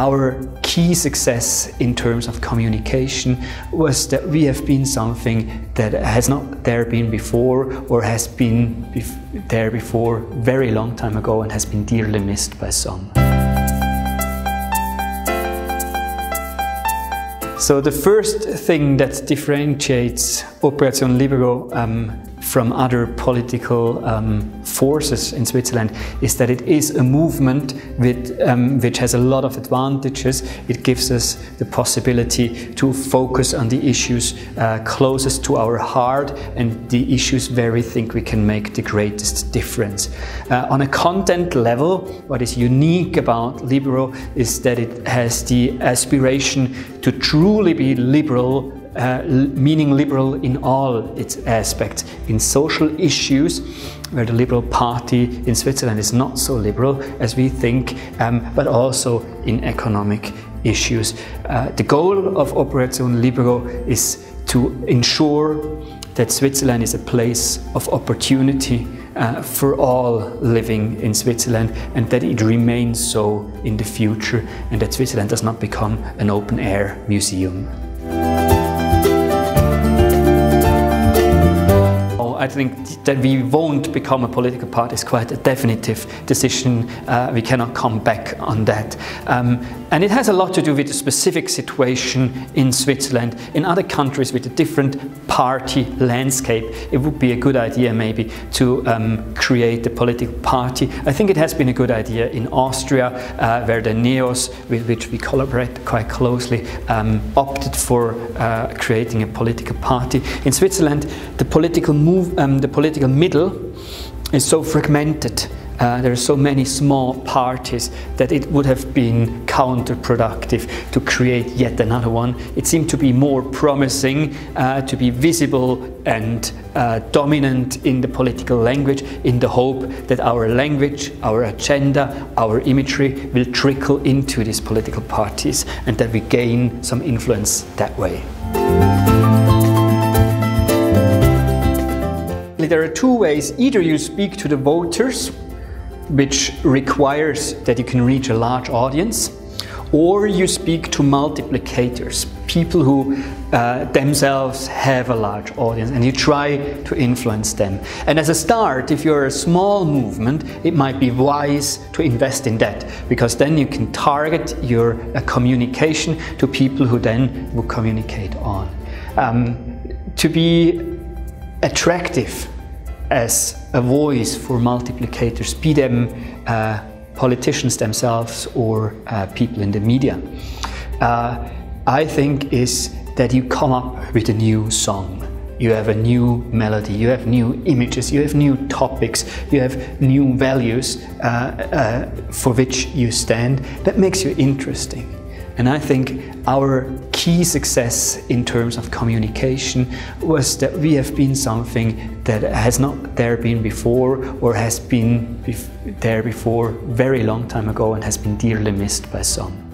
Our key success in terms of communication was that we have been something that has not there been before, or has been there before very long time ago and has been dearly missed by some. So the first thing that differentiates Operation Libero from other political forces in Switzerland is that it is a movement with, which has a lot of advantages. It gives us the possibility to focus on the issues closest to our heart and the issues where we think we can make the greatest difference. On a content level, what is unique about Libero is that it has the aspiration to truly be liberal, meaning liberal in all its aspects. In social issues, where the Liberal Party in Switzerland is not so liberal as we think, but also in economic issues. The goal of Operation Libero is to ensure that Switzerland is a place of opportunity for all living in Switzerland, and that it remains so in the future, and that Switzerland does not become an open-air museum. I think that we won't become a political party is quite a definitive decision. We cannot come back on that. And it has a lot to do with the specific situation in Switzerland. In other countries with a different party landscape, it would be a good idea maybe to create a political party. I think it has been a good idea in Austria, where the NEOS, with which we collaborate quite closely, opted for creating a political party. In Switzerland, the political middle is so fragmented, there are so many small parties, that it would have been counterproductive to create yet another one. It seemed to be more promising to be visible and dominant in the political language, in the hope that our language, our agenda, our imagery will trickle into these political parties, and that we gain some influence that way. There are two ways. Either you speak to the voters, which requires that you can reach a large audience, or you speak to multiplicators, people who themselves have a large audience, and you try to influence them. And as a start, if you're a small movement, it might be wise to invest in that, because then you can target your communication to people who then will communicate on. To be attractive as a voice for multiplicators, be them politicians themselves or people in the media, I think is that you come up with a new song. You have a new melody, you have new images, you have new topics, you have new values for which you stand. That makes you interesting. And I think our key success in terms of communication was that we have been something that has not there been before, or has been there before very long time ago and has been dearly missed by some.